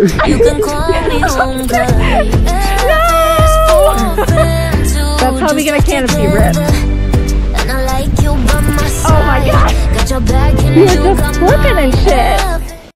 You can call me home, girl. No! That's how we get a canopy, Red. And I like you by my side. Oh my god! You're just flipping and shit.